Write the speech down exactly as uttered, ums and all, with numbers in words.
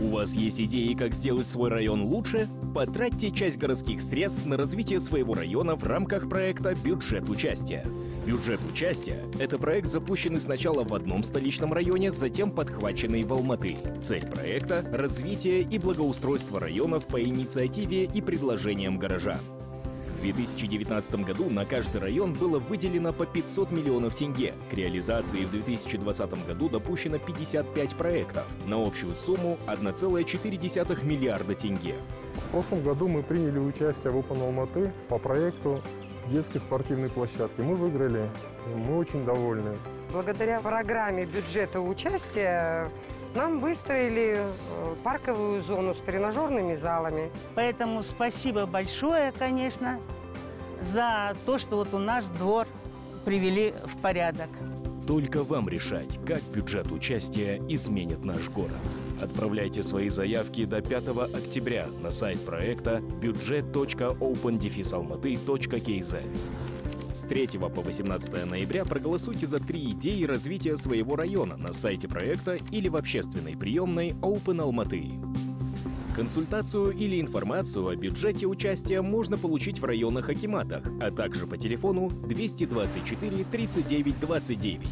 У вас есть идеи, как сделать свой район лучше? Потратьте часть городских средств на развитие своего района в рамках проекта «Бюджет участия». «Бюджет участия» — это проект, запущенный сначала в одном столичном районе, затем подхваченный в Алматы. Цель проекта — развитие и благоустройство районов по инициативе и предложениям горожан. В две тысячи девятнадцатом году на каждый район было выделено по пятьсот миллионов тенге. К реализации в две тысячи двадцатом году допущено пятьдесят пять проектов на общую сумму одна целая четыре десятых миллиарда тенге. В прошлом году мы приняли участие в Опен Алматы по проекту детской спортивной площадки. Мы выиграли, мы очень довольны. Благодаря программе бюджета участия нам выстроили парковую зону с тренажерными залами. Поэтому спасибо большое, конечно, за то, что вот у нас двор привели в порядок. Только вам решать, как бюджет участия изменит наш город. Отправляйте свои заявки до пятого октября на сайт проекта budget точка opendefisalmaty точка kz. С третьего по восемнадцатое ноября проголосуйте за три идеи развития своего района на сайте проекта или в общественной приемной Опен Алматы. Консультацию или информацию о бюджете участия можно получить в районных акиматах, а также по телефону двести двадцать четыре тридцать девять двадцать девять.